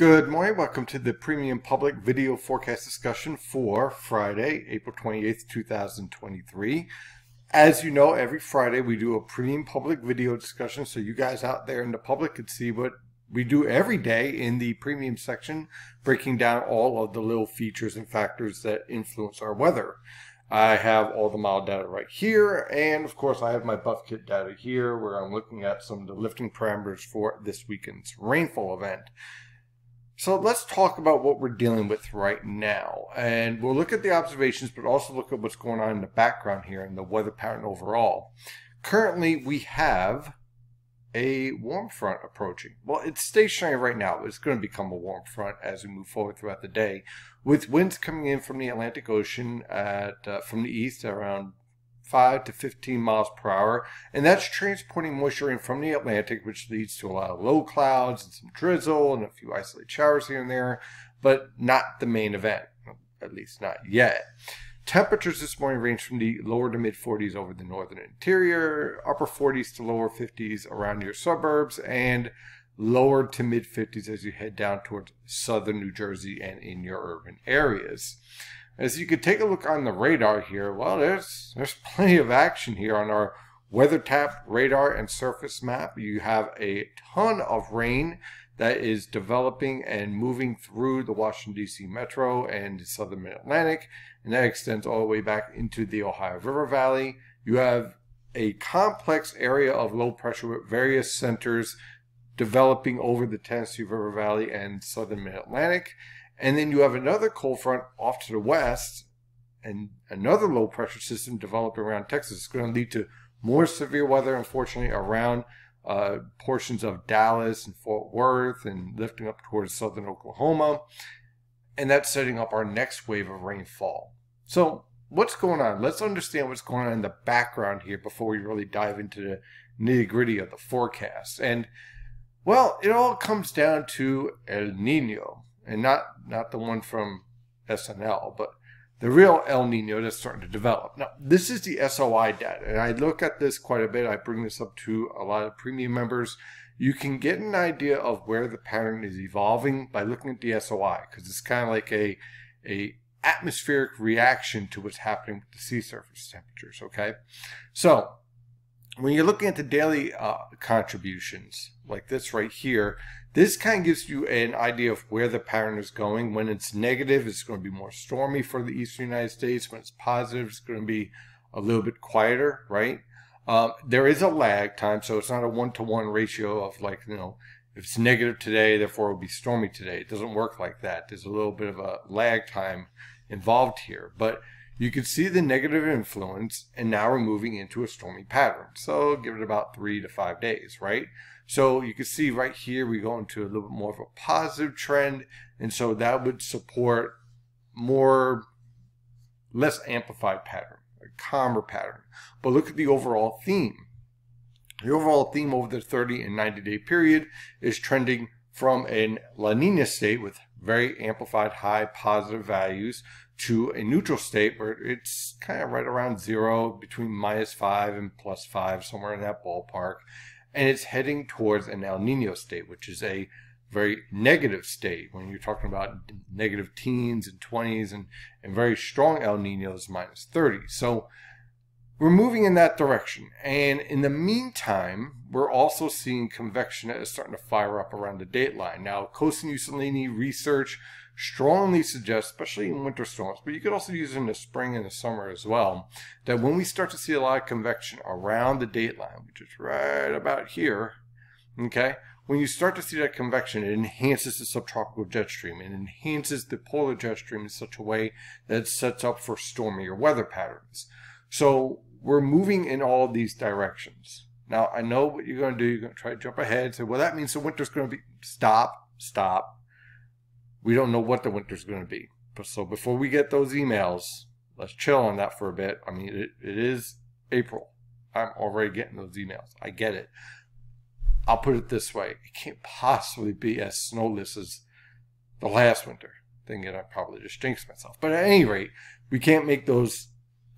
Good morning, welcome to the Premium Public Video Forecast Discussion for Friday, April 28th, 2023. As you know, every Friday we do a Premium Public Video discussion so you guys out there in the public could see what we do every day in the Premium section, breaking down all of the little features and factors that influence our weather. I have all the model data right here, and of course I have my buff kit data here where I'm looking at some of the lifting parameters for this weekend's rainfall event. So let's talk about what we're dealing with right now, and we'll look at the observations but also look at what's going on in the background here and the weather pattern overall. Currently we have a warm front approaching. Well, it's stationary right now. It's going to become a warm front as we move forward throughout the day, with winds coming in from the Atlantic Ocean at from the east around 5 to 15 miles per hour, and that's transporting moisture in from the Atlantic, which leads to a lot of low clouds and some drizzle and a few isolated showers here and there, but not the main event, at least not yet. Temperatures this morning range from the lower to mid 40s over the northern interior, upper 40s to lower 50s around your suburbs, and lower to mid 50s as you head down towards southern New Jersey and in your urban areas. As you can take a look on the radar here, well, there's plenty of action here on our WeatherTap radar and surface map. You have a ton of rain that is developing and moving through the Washington, D.C. metro and the southern mid-Atlantic, and that extends all the way back into the Ohio River Valley. You have a complex area of low pressure with various centers developing over the Tennessee River Valley and southern mid-Atlantic. And then you have another cold front off to the west and another low pressure system developed around Texas. It's going to lead to more severe weather, unfortunately, around portions of Dallas and Fort Worth and lifting up towards southern Oklahoma, and that's setting up our next wave of rainfall. So what's going on? Let's understand what's going on in the background here before we really dive into the nitty-gritty of the forecast. And well, it all comes down to El Nino, and not the one from SNL, but the real El Nino that's starting to develop. Now, this is the SOI data, and I look at this quite a bit. I bring this up to a lot of premium members. You can get an idea of where the pattern is evolving by looking at the SOI, because it's kind of like a atmospheric reaction to what's happening with the sea surface temperatures, okay? So when you're looking at the daily contributions, like this right here, this kind of gives you an idea of where the pattern is going. When it's negative, it's going to be more stormy for the eastern United States. When it's positive, it's going to be a little bit quieter, right? There is a lag time, so it's not a one-to-one ratio of, like, you know, if it's negative today, therefore it'll be stormy today. It doesn't work like that. There's a little bit of a lag time involved here, but you can see the negative influence, and now we're moving into a stormy pattern. So give it about 3 to 5 days, right? So you can see right here, we go into a little bit more of a positive trend. And so that would support more, less amplified pattern, a calmer pattern. But look at the overall theme. The overall theme over the 30 and 90 day period is trending from a La Nina state with very amplified high positive values to a neutral state where it's kind of right around zero, between -5 and +5, somewhere in that ballpark. And it's heading towards an El Nino state, which is a very negative state when you're talking about negative teens and 20s, and very strong El Nino is -30. So we're moving in that direction. And in the meantime, we're also seeing convection that is starting to fire up around the dateline. Now, Kosin-Ussalini research strongly suggests, especially in winter storms, but you could also use it in the spring and the summer as well, that when we start to see a lot of convection around the dateline, which is right about here, okay, when you start to see that convection, it enhances the subtropical jet stream. It enhances the polar jet stream in such a way that it sets up for stormier weather patterns. So we're moving in all of these directions. Now, I know what you're going to do. You're going to try to jump ahead and say, well, that means the winter's going to be... Stop. We don't know what the winter's going to be. So before we get those emails, let's chill on that for a bit. I mean, it is April. I'm already getting those emails. I get it. I'll put it this way. It can't possibly be as snowless as the last winter. Then again, I probably just jinxed myself. But at any rate, we can't make those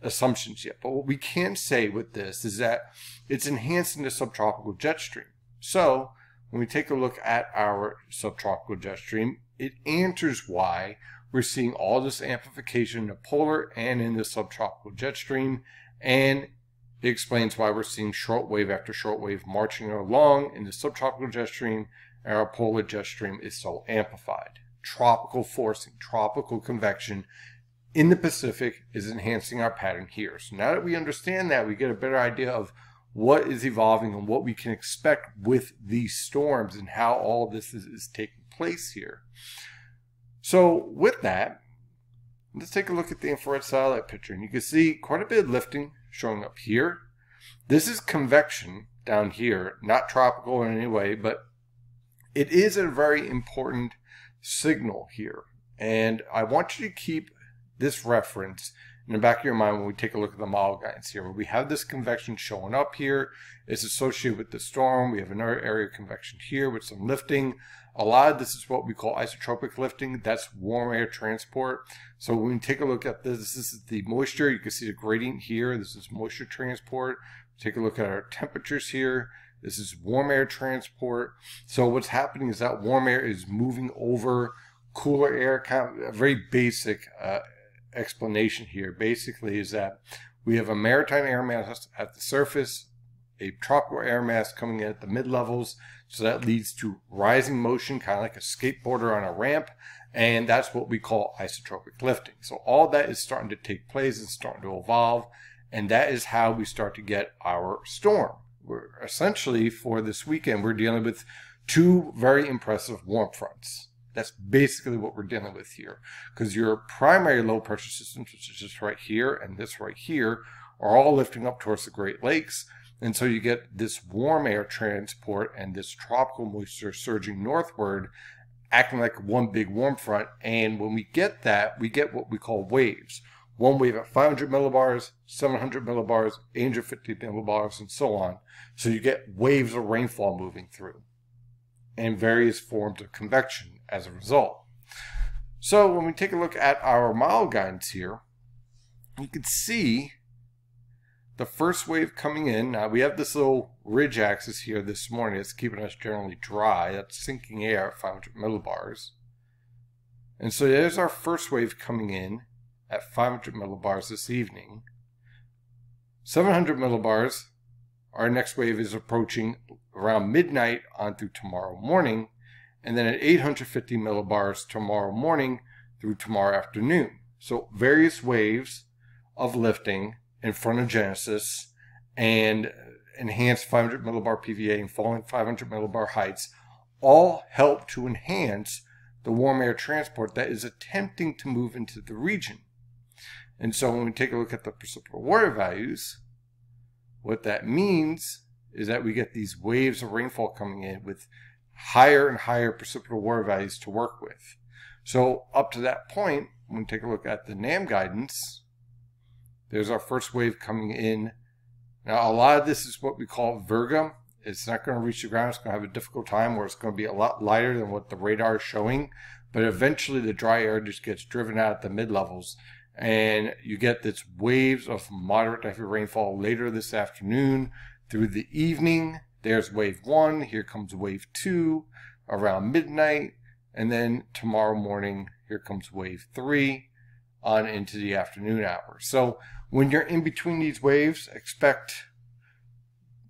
assumptions yet. But what we can say with this is that it's enhancing the subtropical jet stream. So when we take a look at our subtropical jet stream, it answers why we're seeing all this amplification in the polar and in the subtropical jet stream, and it explains why we're seeing shortwave after shortwave marching along in the subtropical jet stream, and our polar jet stream is so amplified. Tropical forcing, tropical convection in the Pacific is enhancing our pattern here. So now that we understand that, we get a better idea of what is evolving and what we can expect with these storms and how all this is taking place here. So with that, let's take a look at the infrared satellite picture. And you can see quite a bit of lifting showing up here. This is convection down here, not tropical in any way, but it is a very important signal here. And I want you to keep this reference in the back of your mind when we take a look at the model guidance here, where we have this convection showing up here. It's associated with the storm. We have another area of convection here with some lifting. A lot of this is what we call isotropic lifting. That's warm air transport. So when we take a look at this, this is the moisture. You can see the gradient here. This is moisture transport. Take a look at our temperatures here. This is warm air transport. So what's happening is that warm air is moving over cooler air. Kind of a very basic explanation here basically is that we have a maritime air mass at the surface, a tropical air mass coming in at the mid levels, so that leads to rising motion, kind of like a skateboarder on a ramp, and that's what we call isotropic lifting. So all that is starting to take place and starting to evolve, and that is how we start to get our storm. We're essentially, for this weekend, we're dealing with two very impressive warm fronts. That's basically what we're dealing with here, because your primary low pressure systems, which is this right here and this right here, are all lifting up towards the Great Lakes. And so you get this warm air transport and this tropical moisture surging northward, acting like one big warm front. And when we get that, we get what we call waves. One wave at 500 millibars, 700 millibars, 850 millibars, and so on. So you get waves of rainfall moving through and various forms of convection as a result. So when we take a look at our model guidance here, you can see the first wave coming in. Now we have this little ridge axis here this morning. It's keeping us generally dry. That's sinking air at 500 millibars. And so there's our first wave coming in at 500 millibars this evening. 700 millibars, our next wave is approaching around midnight on through tomorrow morning, and then at 850 millibars tomorrow morning through tomorrow afternoon. So various waves of lifting in frontogenesis and enhanced 500 millibar PVA and falling 500 millibar heights all help to enhance the warm air transport that is attempting to move into the region. And so when we take a look at the precipital water values, what that means is that we get these waves of rainfall coming in with higher and higher precipital water values to work with. So up to that point, when we take a look at the NAM guidance, there's our first wave coming in. Now a lot of this is what we call virga. It's not going to reach the ground. It's going to have a difficult time, where it's going to be a lot lighter than what the radar is showing. But eventually the dry air just gets driven out at the mid-levels, and you get this waves of moderate to heavy rainfall later this afternoon through the evening. There's wave one, here comes wave two around midnight, and then tomorrow morning, here comes wave three on into the afternoon hour. So when you're in between these waves, expect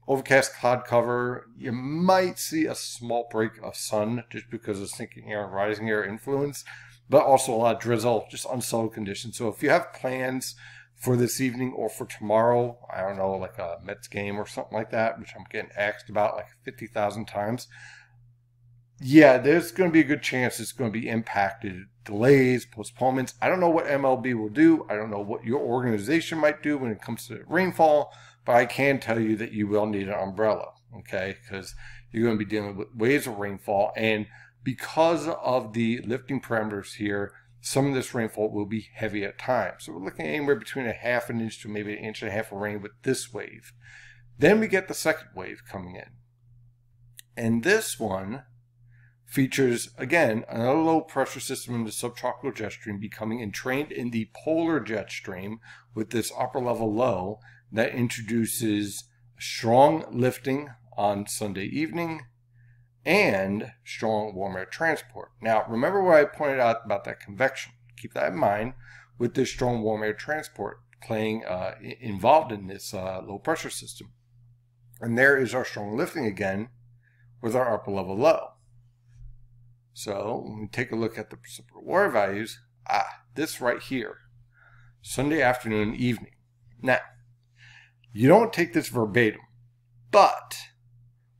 overcast cloud cover. You might see a small break of sun just because of sinking air and rising air influence, but also a lot of drizzle, just unsettled conditions. So if you have plans for this evening or for tomorrow, I don't know, like a Mets game or something like that, which I'm getting asked about like 50,000 times. Yeah, there's going to be a good chance it's going to be impacted, delays, postponements. I don't know what MLB will do. I don't know what your organization might do when it comes to rainfall, but I can tell you that you will need an umbrella, okay? Because you're going to be dealing with waves of rainfall, and because of the lifting parameters here, some of this rainfall will be heavy at times. So we're looking at anywhere between a half an inch to maybe an inch and a half of rain with this wave. Then we get the second wave coming in. And this one features, again, another low pressure system in the subtropical jet stream becoming entrained in the polar jet stream with this upper level low that introduces strong lifting on Sunday evening and strong warm air transport. Now, remember what I pointed out about that convection. Keep that in mind with this strong warm air transport playing involved in this low pressure system. And there is our strong lifting again with our upper level low. So when we take a look at the precipitable water values, this right here, Sunday afternoon, evening. Now, you don't take this verbatim, but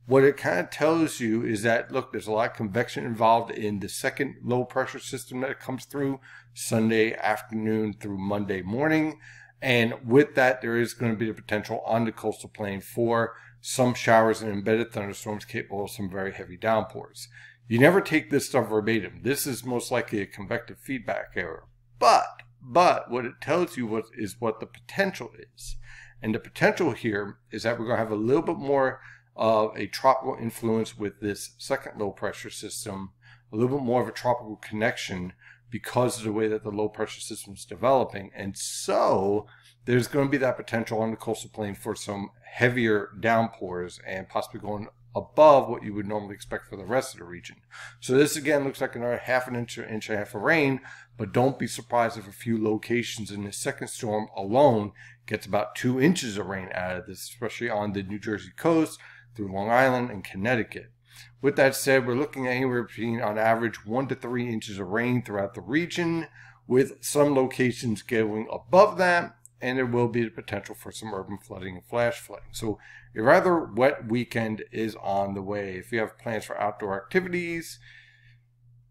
what it kind of tells you is that, look, there's a lot of convection involved in the second low pressure system that comes through Sunday afternoon through Monday morning. And with that, there is going to be the potential on the coastal plain for some showers and embedded thunderstorms capable of some very heavy downpours. You never take this stuff verbatim. This is most likely a convective feedback error. But what it tells you is what the potential is. And the potential here is that we're going to have a little bit more of a tropical influence with this second low pressure system, a little bit more of a tropical connection because of the way that the low pressure system is developing. And so there's going to be that potential on the coastal plain for some heavier downpours and possibly going above what you would normally expect for the rest of the region. So this again looks like another half an inch or inch and a half of rain, but don't be surprised if a few locations in this second storm alone gets about 2 inches of rain out of this, especially on the New Jersey coast through Long Island and Connecticut. With that said, we're looking at anywhere between on average 1 to 3 inches of rain throughout the region, with some locations going above that, and there will be the potential for some urban flooding and flash flooding. So a rather wet weekend is on the way. If you have plans for outdoor activities,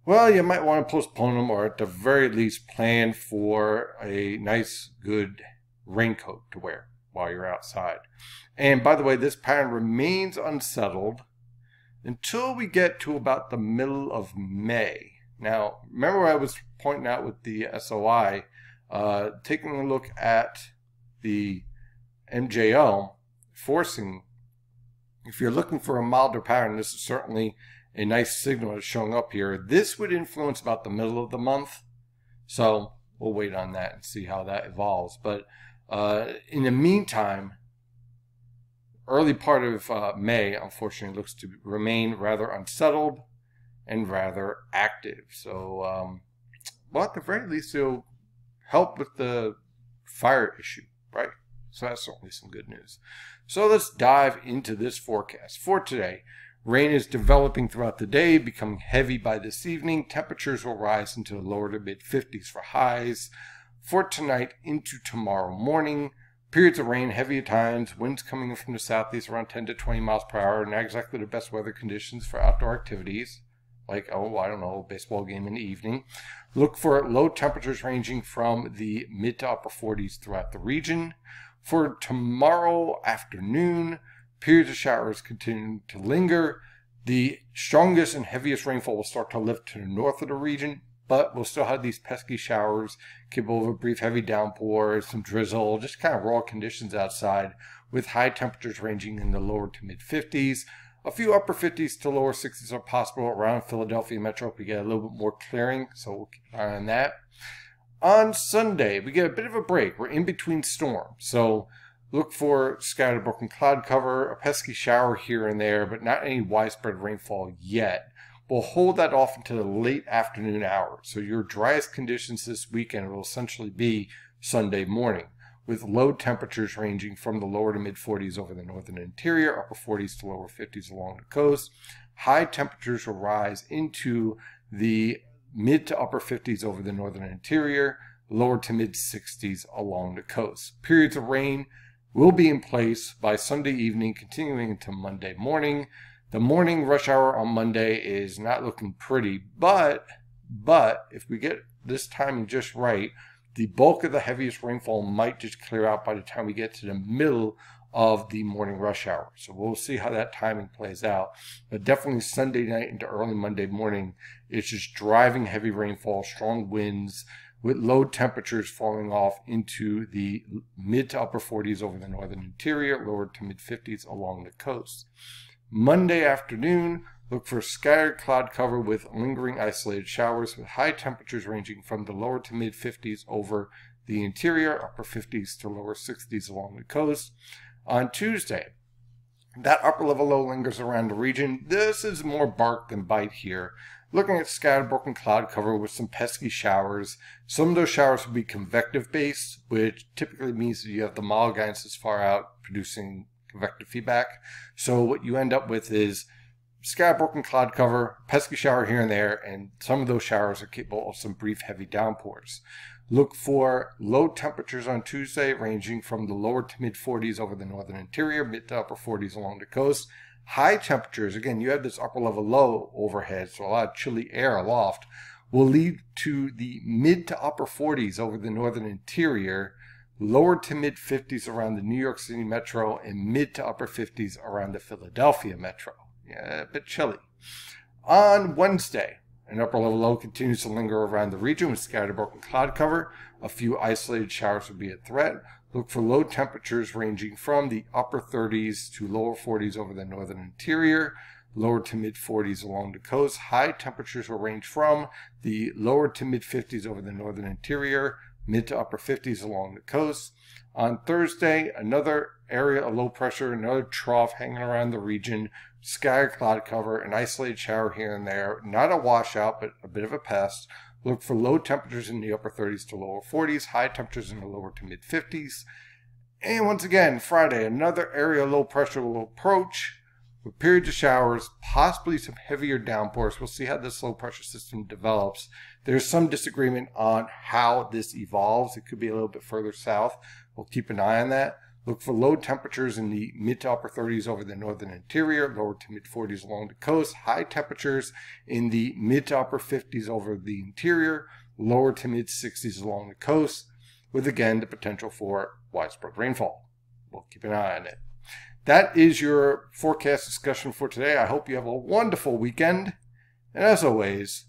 well, you might want to postpone them, or at the very least plan for a nice good raincoat to wear while you're outside. And by the way, this pattern remains unsettled until we get to about the middle of May. Now, remember what I was pointing out with the SOI, taking a look at the MJO forcing, if you're looking for a milder pattern, this is certainly a nice signal that's showing up here. This would influence about the middle of the month, so we'll wait on that and see how that evolves. But in the meantime, early part of May, unfortunately, looks to remain rather unsettled and rather active. So, well, at the very least, it'll help with the fire issue, right? So that's certainly some good news. So let's dive into this forecast for today. Rain is developing throughout the day, becoming heavy by this evening. Temperatures will rise into the lower to mid-50s for highs. For tonight into tomorrow morning, periods of rain, heavy at times, winds coming in from the southeast around 10 to 20 miles per hour, not exactly the best weather conditions for outdoor activities, like, oh, I don't know, a baseball game in the evening. Look for low temperatures ranging from the mid to upper 40s throughout the region. For tomorrow afternoon, periods of showers continue to linger. The strongest and heaviest rainfall will start to lift to the north of the region, but we'll still have these pesky showers, capable of a brief heavy downpour, some drizzle, just kind of raw conditions outside, with high temperatures ranging in the lower to mid 50s. A few upper 50s to lower 60s are possible around Philadelphia metro if we get a little bit more clearing, so we'll keep an eye on that. On Sunday, we get a bit of a break. We're in between storms, so look for scattered broken cloud cover, a pesky shower here and there, but not any widespread rainfall yet. We'll hold that off until the late afternoon hour. So your driest conditions this weekend will essentially be Sunday morning, with low temperatures ranging from the lower to mid 40s over the northern interior, upper 40s to lower 50s along the coast. High temperatures will rise into the mid to upper 50s over the northern interior, lower to mid 60s along the coast. Periods of rain will be in place by Sunday evening, continuing into Monday morning. The morning rush hour on Monday is not looking pretty, but if we get this timing just right, the bulk of the heaviest rainfall might just clear out by the time we get to the middle of the morning rush hour. So we'll see how that timing plays out. But definitely Sunday night into early Monday morning, it's just driving heavy rainfall, strong winds, with low temperatures falling off into the mid to upper 40s over the northern interior, lower to mid 50s along the coast. Monday afternoon, look for scattered cloud cover with lingering isolated showers, with high temperatures ranging from the lower to mid 50s over the interior, upper 50s to lower 60s along the coast. On Tuesday, That upper level low lingers around the region. This is more bark than bite here. Looking at scattered broken cloud cover with some pesky showers. Some of those showers will be convective based, which typically means that you have the model guidance as far out producing convective feedback. So what you end up with is scattered broken cloud cover, pesky shower here and there, and some of those showers are capable of some brief heavy downpours. Look for low temperatures on Tuesday, ranging from the lower to mid 40s over the northern interior, mid to upper 40s along the coast. High temperatures, again, you have this upper level low overhead, so a lot of chilly air aloft, will lead to the mid to upper 40s over the northern interior, lower to mid 50s around the New York City metro, and mid to upper 50s around the Philadelphia metro. Yeah, a bit chilly. On Wednesday, an upper level low continues to linger around the region with scattered broken cloud cover. A few isolated showers will be a threat. Look for low temperatures ranging from the upper 30s to lower 40s over the northern interior, lower to mid 40s along the coast. High temperatures will range from the lower to mid 50s over the northern interior, mid to upper 50s along the coast. On Thursday, another area of low pressure, another trough hanging around the region, scattered cloud cover, an isolated shower here and there, not a washout, but a bit of a pest. Look for low temperatures in the upper 30s to lower 40s, high temperatures in the lower to mid 50s. And once again, Friday, another area of low pressure will approach with periods of showers, possibly some heavier downpours. We'll see how this low pressure system develops. There's some disagreement on how this evolves. It could be a little bit further south. We'll keep an eye on that. Look for low temperatures in the mid to upper 30s over the northern interior, lower to mid 40s along the coast, high temperatures in the mid to upper 50s over the interior, lower to mid 60s along the coast, with again the potential for widespread rainfall. We'll keep an eye on it. That is your forecast discussion for today. I hope you have a wonderful weekend, and as always,